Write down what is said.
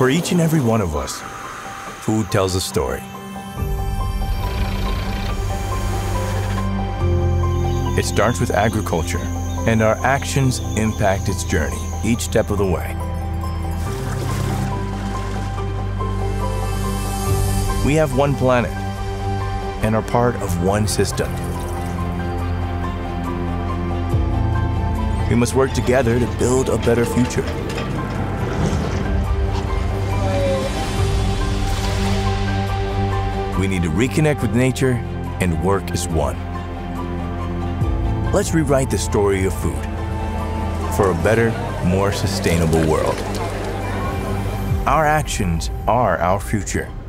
For each and every one of us, food tells a story. It starts with agriculture, and our actions impact its journey each step of the way. We have one planet and are part of one system. We must work together to build a better future. We need to reconnect with nature and work as one. Let's rewrite the story of food for a better, more sustainable world. Our actions are our future.